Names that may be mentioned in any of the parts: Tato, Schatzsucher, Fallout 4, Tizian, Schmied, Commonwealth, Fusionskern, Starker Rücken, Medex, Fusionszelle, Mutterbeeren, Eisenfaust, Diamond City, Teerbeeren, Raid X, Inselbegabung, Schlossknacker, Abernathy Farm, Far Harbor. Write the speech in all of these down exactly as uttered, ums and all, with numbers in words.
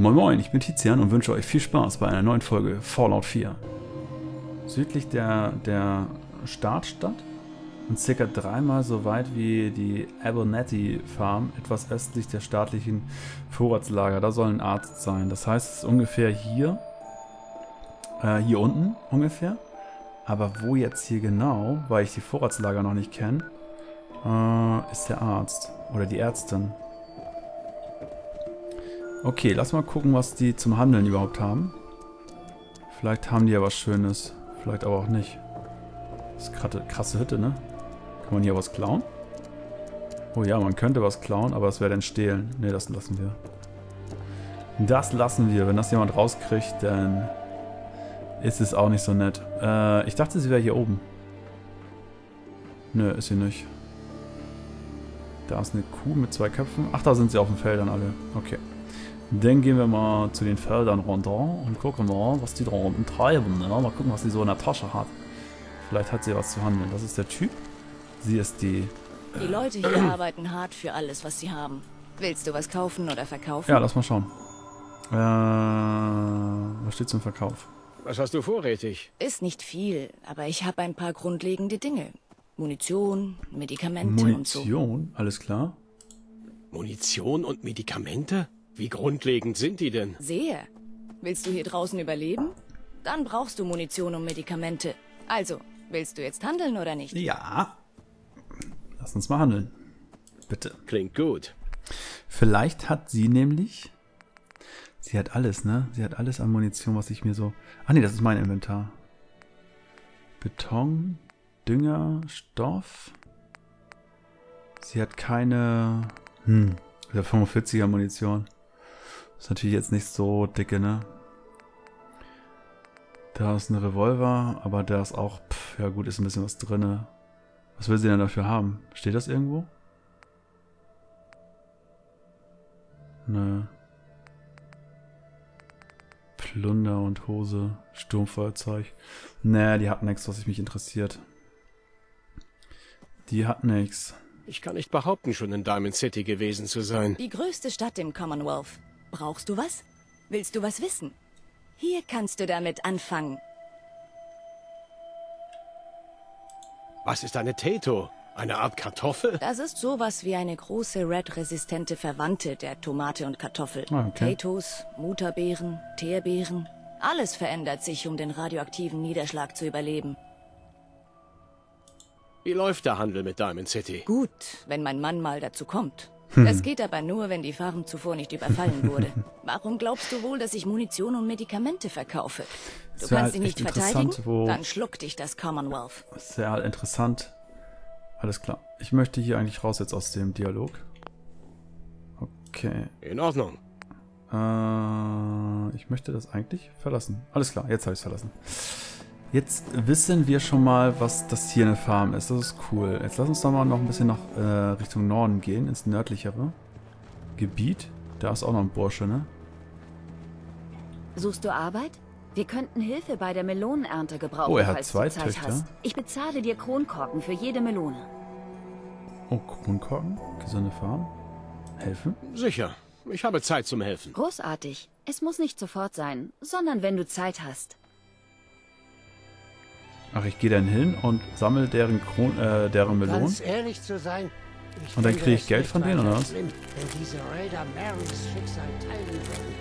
Moin Moin, ich bin Tizian und wünsche euch viel Spaß bei einer neuen Folge Fallout vier. Südlich der, der Startstadt und circa dreimal so weit wie die Abernathy Farm, etwas östlich der staatlichen Vorratslager. Da soll ein Arzt sein. Das heißt, es ist ungefähr hier, äh, hier unten ungefähr. Aber wo jetzt hier genau, weil ich die Vorratslager noch nicht kenne, äh, ist der Arzt oder die Ärztin. Okay, lass mal gucken, was die zum Handeln überhaupt haben. Vielleicht haben die ja was Schönes, vielleicht aber auch nicht. Das ist gerade eine krasse Hütte, ne? Kann man hier was klauen? Oh ja, man könnte was klauen, aber das wäre dann stehlen. Ne, das lassen wir. Das lassen wir. Wenn das jemand rauskriegt, dann ist es auch nicht so nett. Äh, ich dachte, sie wäre hier oben. Nö, ist sie nicht. Da ist eine Kuh mit zwei Köpfen. Ach, da sind sie auf den Feldern alle. Okay. Dann gehen wir mal zu den Feldern runter und gucken mal, was die da unten treiben. Ne? Mal gucken, was sie so in der Tasche hat. Vielleicht hat sie was zu handeln. Das ist der Typ. Sie ist die... Die Leute hier arbeiten hart für alles, was sie haben. Willst du was kaufen oder verkaufen? Ja, lass mal schauen. Äh, was steht zum Verkauf? Was hast du vorrätig? Ist nicht viel, aber ich habe ein paar grundlegende Dinge. Munition, Medikamente Munition? und so. Munition? Alles klar. Munition und Medikamente? Wie grundlegend sind die denn? Sehe. Willst du hier draußen überleben? Dann brauchst du Munition und Medikamente. Also, willst du jetzt handeln oder nicht? Ja. Lass uns mal handeln. Bitte. Klingt gut. Vielleicht hat sie nämlich... Sie hat alles, ne? Sie hat alles an Munition, was ich mir so... Ah ne, das ist mein Inventar. Beton, Dünger, Stoff. Sie hat keine... Hm. Wieder fünfundvierziger Munition. Ist natürlich jetzt nicht so dicke, ne? Da ist ein Revolver, aber da ist auch, pff, ja gut, ist ein bisschen was drin. Was will sie denn dafür haben? Steht das irgendwo? Ne. Plunder und Hose, Sturmfeuerzeug. Ne, die hat nichts, was ich mich interessiert. Die hat nichts. Ich kann nicht behaupten, schon in Diamond City gewesen zu sein. Die größte Stadt im Commonwealth. Brauchst du was? Willst du was wissen? Hier kannst du damit anfangen. Was ist eine Tato? Eine Art Kartoffel? Das ist sowas wie eine große Red-resistente Verwandte der Tomate und Kartoffel. Okay. Tatos, Mutterbeeren, Teerbeeren. Alles verändert sich, um den radioaktiven Niederschlag zu überleben. Wie läuft der Handel mit Diamond City? Gut, wenn mein Mann mal dazu kommt. Hm. Das geht aber nur, wenn die Farm zuvor nicht überfallen wurde. Warum glaubst du wohl, dass ich Munition und Medikamente verkaufe? Du kannst halt dich nicht verteidigen, dann schluckt dich das Commonwealth. Sehr halt interessant. Alles klar. Ich möchte hier eigentlich raus jetzt aus dem Dialog. Okay. In Ordnung. Äh, ich möchte das eigentlich verlassen. Alles klar, jetzt habe ich es verlassen. Jetzt wissen wir schon mal, was das hier eine Farm ist. Das ist cool. Jetzt lass uns doch mal noch ein bisschen nach äh, Richtung Norden gehen, ins nördlichere Gebiet. Da ist auch noch ein Bursche, ne? Suchst du Arbeit? Wir könnten Hilfe bei der Melonenernte gebrauchen. Oh, er hat zwei Töchter. Ich bezahle dir Kronkorken für jede Melone. Oh, Kronkorken? Gesunde Farm? Helfen? Sicher. Ich habe Zeit zum Helfen. Großartig. Es muss nicht sofort sein, sondern wenn du Zeit hast. Ach, ich gehe dann hin und sammle deren Kron äh, deren Melonen. Ganz ehrlich zu sein, ich und dann kriege ich Geld von denen, oder was? Schlimm, wenn diese Raider Marys Schicksal teilen wollen.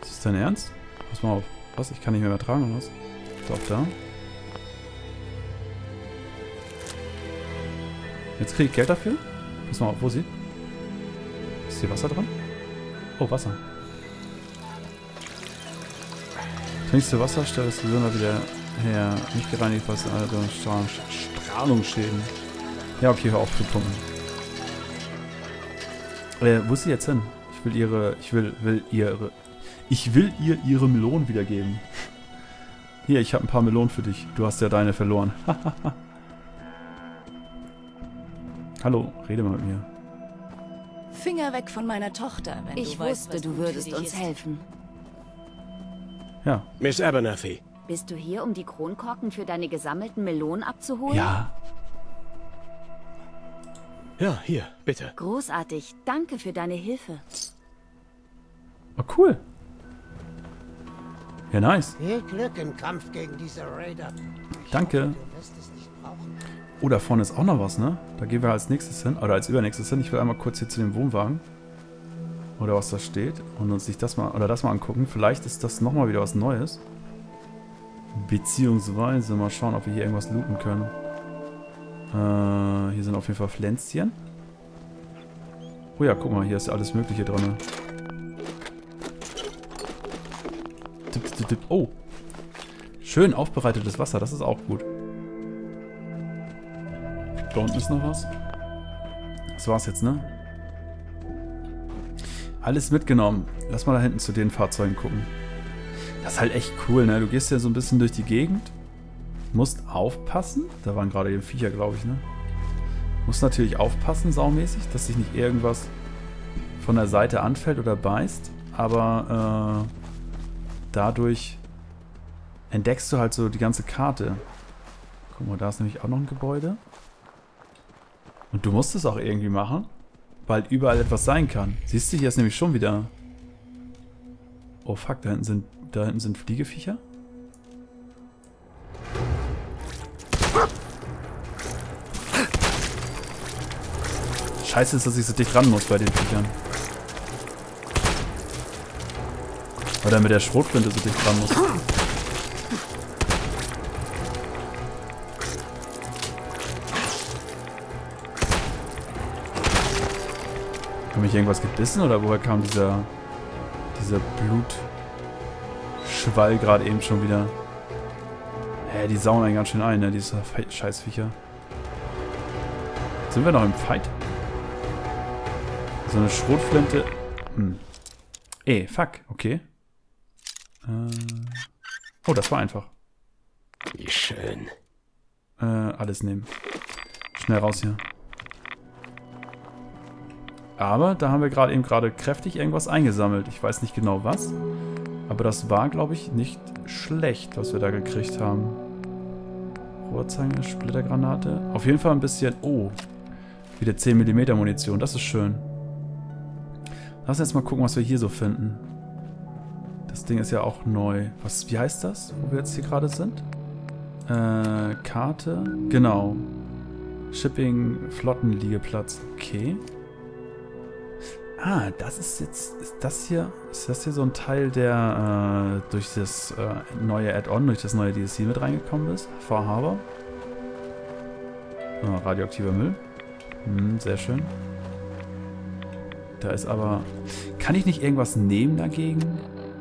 Ist das dein Ernst? Pass mal auf. Was? Ich kann nicht mehr ertragen, oder was? Doch, da. Jetzt kriege ich Geld dafür? Pass mal auf, wo sie? Ist hier Wasser dran? Oh, Wasser. Trinkst du Wasser, stellst du Söhne wieder... Ja, nicht gereinigt, was also Strahlungsschäden. Ja, okay, hör auf zu pumpen. Äh, wo ist sie jetzt hin? Ich will ihre, ich will, will ihre, ich will ihr ihre Melonen wiedergeben. Hier, ich habe ein paar Melonen für dich. Du hast ja deine verloren. Hallo, rede mal mit mir. Finger weg von meiner Tochter. Wenn ich du wusste, weißt, du würdest uns helfen. Ja. Miss Abernathy. Bist du hier, um die Kronkorken für deine gesammelten Melonen abzuholen? Ja. Ja, hier, bitte. Großartig. Danke für deine Hilfe. Oh, cool. Ja, nice. Viel Glück im Kampf gegen diese Raider. Danke. Oh, da vorne ist auch noch was, ne? Da gehen wir als nächstes hin. Oder als übernächstes hin. Ich will einmal kurz hier zu dem Wohnwagen. Oder was da steht. Und uns nicht das mal, oder das mal angucken. Vielleicht ist das nochmal wieder was Neues. Beziehungsweise mal schauen, ob wir hier irgendwas looten können. Äh, hier sind auf jeden Fall Pflänzchen. Oh ja, guck mal, hier ist ja alles Mögliche drin. Tipp, tipp, tipp. Oh. Schön aufbereitetes Wasser, das ist auch gut. Da unten ist noch was. Das war's jetzt, ne? Alles mitgenommen. Lass mal da hinten zu den Fahrzeugen gucken. Das ist halt echt cool, ne? Du gehst ja so ein bisschen durch die Gegend. Musst aufpassen. Da waren gerade eben Viecher, glaube ich, ne? Musst natürlich aufpassen, saumäßig, dass sich nicht irgendwas von der Seite anfällt oder beißt. Aber äh, dadurch entdeckst du halt so die ganze Karte. Guck mal, da ist nämlich auch noch ein Gebäude. Und du musst es auch irgendwie machen, weil überall etwas sein kann. Siehst du, hier ist nämlich schon wieder... Oh fuck, da hinten sind... Da hinten sind Fliegeviecher. Scheiße ist, dass ich so dicht ran muss bei den Viechern. Oder mit der Schrotflinte so dicht ran muss. Hat mich irgendwas gebissen oder woher kam dieser... dieser Blut... Schwall gerade eben schon wieder. Hä, die sauen einen ganz schön ein, ne? Diese Scheißviecher. Sind wir noch im Fight? So eine Schrotflinte. Hm. Ey, fuck. Okay. Äh. Oh, das war einfach. Wie schön. Äh, alles nehmen. Schnell raus hier. Aber da haben wir gerade eben gerade kräftig irgendwas eingesammelt. Ich weiß nicht genau was. Aber das war, glaube ich, nicht schlecht, was wir da gekriegt haben. Rohrzange, Splittergranate. Auf jeden Fall ein bisschen... Oh, wieder zehn Millimeter Munition. Das ist schön. Lass uns jetzt mal gucken, was wir hier so finden. Das Ding ist ja auch neu. Was, wie heißt das, wo wir jetzt hier gerade sind? Äh, Karte. Genau. Shipping, Flottenliegeplatz. Okay. Ah, das ist jetzt, ist das hier, ist das hier so ein Teil, der äh, durch das äh, neue Add-on, durch das neue D L C mit reingekommen ist? Far Harbor. Ah, radioaktiver Müll. Hm, sehr schön. Da ist aber, kann ich nicht irgendwas nehmen dagegen?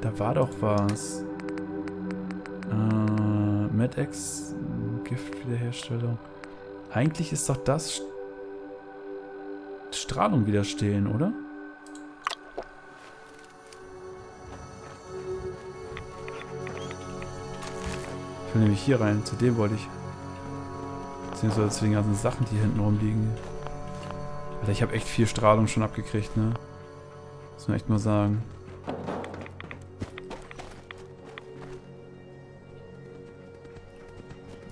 Da war doch was. Äh, Medex, Giftwiederherstellung. Eigentlich ist doch das Strahlung widerstehen, oder? Nämlich hier rein. Zu dem wollte ich. Beziehungsweise zu den ganzen Sachen, die hinten rumliegen. Alter, ich habe echt viel Strahlung schon abgekriegt, ne? Muss man echt mal sagen.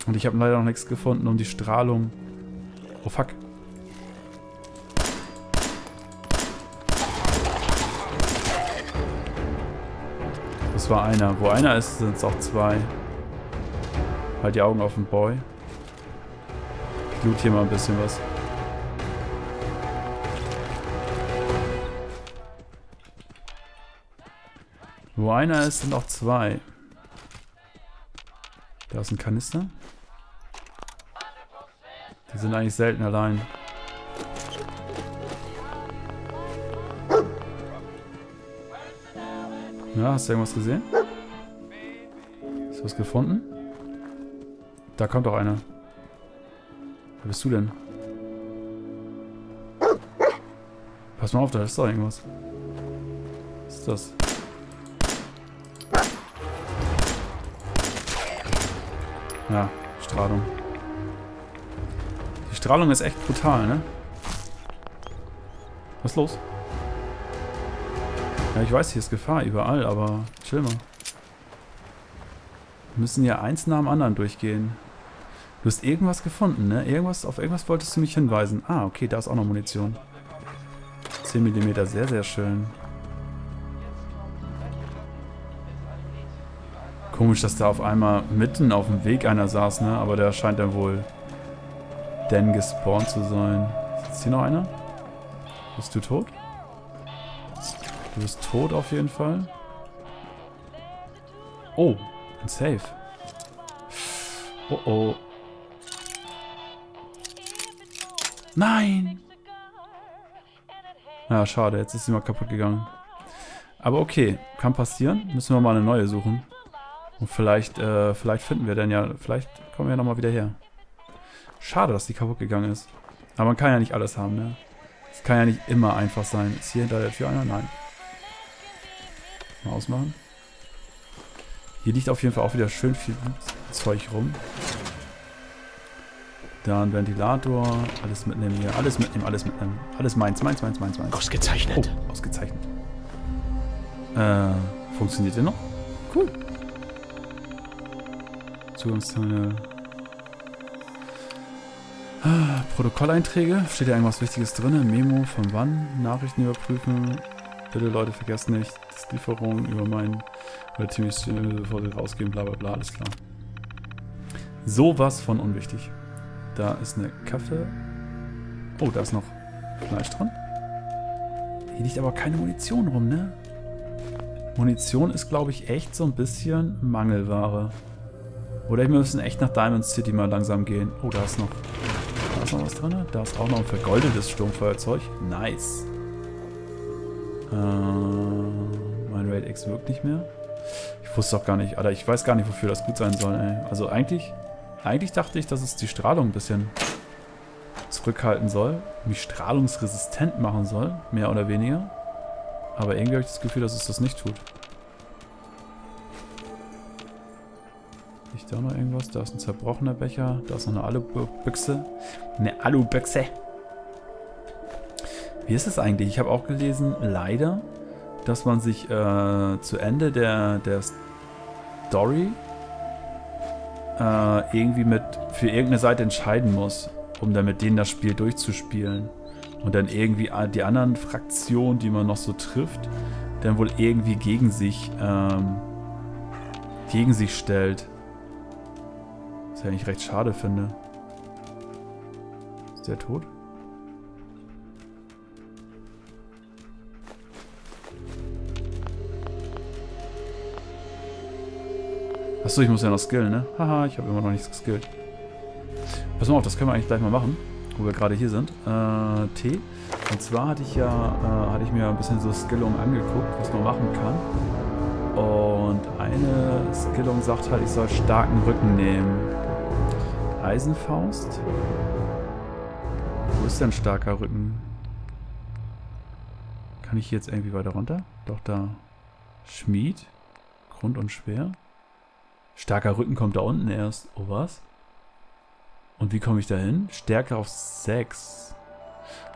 Und ich habe leider noch nichts gefunden, um die Strahlung... Oh, fuck. Das war einer. Wo einer ist, sind es auch zwei. Halt die Augen auf den Boy. Ich loot hier mal ein bisschen was. Wo einer ist, sind auch zwei. Da ist ein Kanister. Die sind eigentlich selten allein. Na, hast du irgendwas gesehen? Hast du was gefunden? Da kommt doch einer. Wer bist du denn? Pass mal auf, da ist doch irgendwas. Was ist das? Ja, Strahlung. Die Strahlung ist echt brutal, ne? Was ist los? Ja, ich weiß, hier ist Gefahr überall, aber chill mal. Wir müssen ja eins nach dem anderen durchgehen. Du hast irgendwas gefunden, ne? Irgendwas, auf irgendwas wolltest du mich hinweisen. Ah, okay, da ist auch noch Munition. zehn Millimeter, sehr, sehr schön. Komisch, dass da auf einmal mitten auf dem Weg einer saß, ne? Aber der scheint dann wohl denn gespawnt zu sein. Ist hier noch einer? Bist du tot? Du bist tot auf jeden Fall. Oh, ein Safe. Oh oh. Nein! Ja, schade, jetzt ist sie mal kaputt gegangen. Aber okay, kann passieren. Müssen wir mal eine neue suchen. Und vielleicht, äh, vielleicht finden wir dann ja, vielleicht kommen wir ja nochmal wieder her. Schade, dass die kaputt gegangen ist. Aber man kann ja nicht alles haben, ne? Es kann ja nicht immer einfach sein. Ist hier hinter der Tür einer? Nein. Mal ausmachen. Hier liegt auf jeden Fall auch wieder schön viel Zeug rum. Dann Ventilator. Alles mitnehmen hier. Alles mitnehmen, alles mitnehmen. Alles meins, meins, meins, meins, meins. Ausgezeichnet. Oh, ausgezeichnet. Äh, funktioniert der noch? Cool. Zugangszeile. Ah, Protokolleinträge. Steht ja irgendwas Wichtiges drin? Memo von wann? Nachrichten überprüfen. Bitte Leute, vergesst nicht. Das Lieferung über meinen oder ziemlich sofort rausgeben, bla bla bla, alles klar. Sowas von unwichtig. Da ist eine Kaffee. Oh, da ist noch Fleisch dran. Hier liegt aber keine Munition rum, ne? Munition ist, glaube ich, echt so ein bisschen Mangelware. Oder wir müssen echt nach Diamond City mal langsam gehen. Oh, da ist noch, da ist noch was drin. Da ist auch noch ein vergoldetes Sturmfeuerzeug. Nice. Äh, mein Raid X wirkt nicht mehr. Ich wusste auch gar nicht, Alter, ich weiß gar nicht, wofür das gut sein soll, ey. Also eigentlich, eigentlich dachte ich, dass es die Strahlung ein bisschen zurückhalten soll. Mich strahlungsresistent machen soll, mehr oder weniger. Aber irgendwie habe ich das Gefühl, dass es das nicht tut. Liegt da noch irgendwas? Da ist ein zerbrochener Becher. Da ist noch eine Alubüchse. Eine Alubüchse. Wie ist es eigentlich? Ich habe auch gelesen, leider, dass man sich äh, zu Ende der, der Story äh, irgendwie mit für irgendeine Seite entscheiden muss, um dann mit denen das Spiel durchzuspielen. Und dann irgendwie die anderen Fraktionen, die man noch so trifft, dann wohl irgendwie gegen sich, ähm, gegen sich stellt. Was ich eigentlich recht schade finde. Ist der tot? Achso, ich muss ja noch skillen, ne? Haha, ich habe immer noch nichts geskillt. Pass mal auf, das können wir eigentlich gleich mal machen, wo wir gerade hier sind. Äh, T. Und zwar hatte ich ja, äh, hatte ich mir ein bisschen so Skillungen angeguckt, was man machen kann. Und eine Skillung sagt halt, ich soll starken Rücken nehmen. Eisenfaust? Wo ist denn starker Rücken? Kann ich hier jetzt irgendwie weiter runter? Doch, da. Schmied. Grund und schwer. Starker Rücken kommt da unten erst. Oh, was? Und wie komme ich da hin? Stärke auf sechs.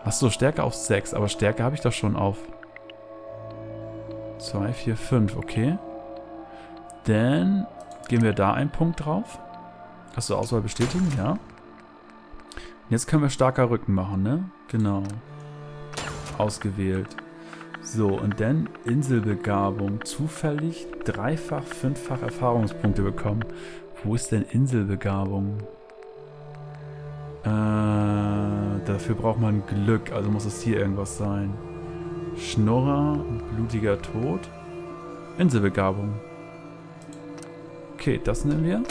Achso, Stärke auf sechs. Aber Stärke habe ich doch schon auf zwei, vier, fünf. Okay. Dann geben wir da einen Punkt drauf. Achso, Auswahl bestätigen, ja. Und jetzt können wir starker Rücken machen, ne? Genau. Ausgewählt. So, und dann Inselbegabung. Zufällig dreifach, fünffach Erfahrungspunkte bekommen. Wo ist denn Inselbegabung? Äh, dafür braucht man Glück, also muss es hier irgendwas sein. Schnurrer, blutiger Tod, Inselbegabung. Okay, das nehmen wir.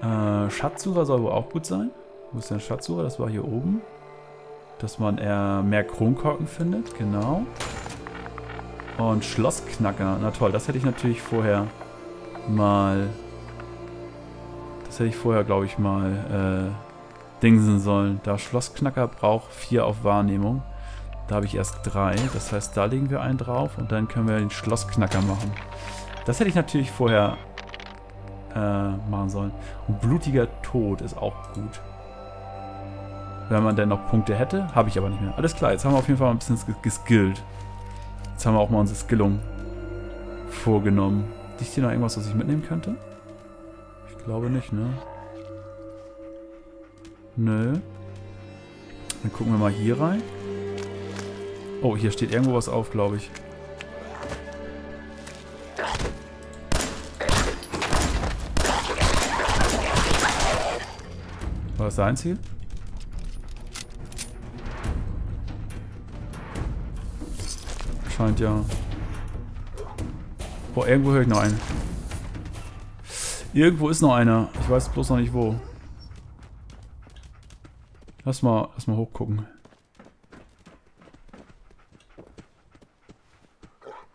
Äh, Schatzsucher soll wohl auch gut sein. Wo ist denn Schatzsucher? Das war hier oben. Dass man eher mehr Kronkorken findet, genau. Und Schlossknacker, na toll, das hätte ich natürlich vorher mal... Das hätte ich vorher, glaube ich, mal... Äh, Dingsen sollen. Da Schlossknacker braucht vier auf Wahrnehmung. Da habe ich erst drei. Das heißt, da legen wir einen drauf und dann können wir den Schlossknacker machen. Das hätte ich natürlich vorher äh, machen sollen. Und blutiger Tod ist auch gut. Wenn man denn noch Punkte hätte, habe ich aber nicht mehr. Alles klar, jetzt haben wir auf jeden Fall ein bisschen geskillt. Jetzt haben wir auch mal unsere Skillung vorgenommen. Liegt hier noch irgendwas, was ich mitnehmen könnte? Ich glaube nicht, ne? Nö. Dann gucken wir mal hier rein. Oh, hier steht irgendwo was auf, glaube ich. War das sein Ziel? Scheint ja. Boah, irgendwo höre ich noch einen. Irgendwo ist noch einer. Ich weiß bloß noch nicht wo. Lass mal, lass mal hochgucken.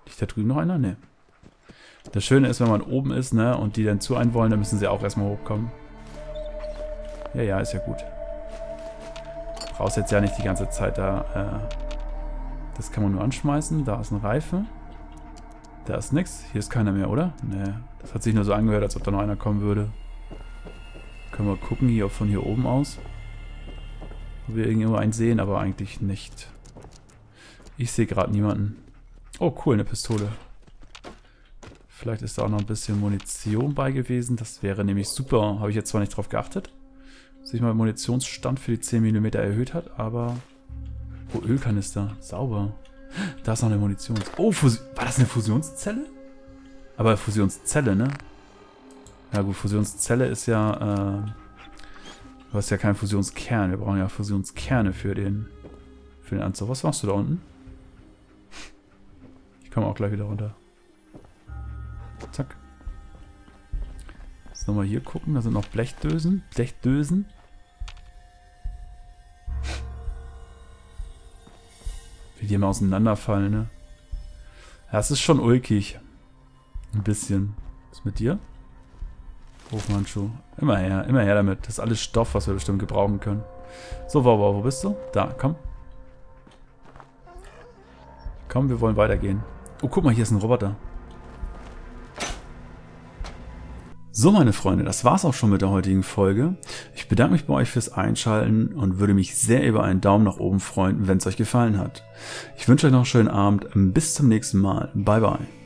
Liegt da drüben noch einer? Ne. Das Schöne ist, wenn man oben ist, ne, und die dann zu einem wollen, dann müssen sie auch erstmal hochkommen. Ja, ja, ist ja gut. Brauchst jetzt ja nicht die ganze Zeit da. Äh, das kann man nur anschmeißen. Da ist ein Reifen. Da ist nichts. Hier ist keiner mehr, oder? Ne. Das hat sich nur so angehört, als ob da noch einer kommen würde. Können wir gucken hier von hier oben aus. Ob wir irgendwo einen sehen, aber eigentlich nicht. Ich sehe gerade niemanden. Oh, cool, eine Pistole. Vielleicht ist da auch noch ein bisschen Munition bei gewesen. Das wäre nämlich super. Habe ich jetzt zwar nicht drauf geachtet, dass sich mal den Munitionsstand für die zehn Millimeter erhöht hat, aber... Oh, Ölkanister. Sauber. Da ist noch eine Munition. Oh, Fus war das eine Fusionszelle? Aber Fusionszelle, ne? Ja gut, Fusionszelle ist ja... Äh Du hast ja keinen Fusionskern. Wir brauchen ja Fusionskerne für den, für den Anzug. Was machst du da unten? Ich komme auch gleich wieder runter. Zack. Jetzt nochmal hier gucken. Da sind noch Blechdösen. Blechdösen. Wie die immer auseinanderfallen, ne? Das ist schon ulkig. Ein bisschen. Was ist mit dir? Hofmannschuh. Immer her, immer her damit. Das ist alles Stoff, was wir bestimmt gebrauchen können. So, wow, wow, wo bist du? Da, komm. Komm, wir wollen weitergehen. Oh, guck mal, hier ist ein Roboter. So, meine Freunde, das war's auch schon mit der heutigen Folge. Ich bedanke mich bei euch fürs Einschalten und würde mich sehr über einen Daumen nach oben freuen, wenn es euch gefallen hat. Ich wünsche euch noch einen schönen Abend. Bis zum nächsten Mal. Bye, bye.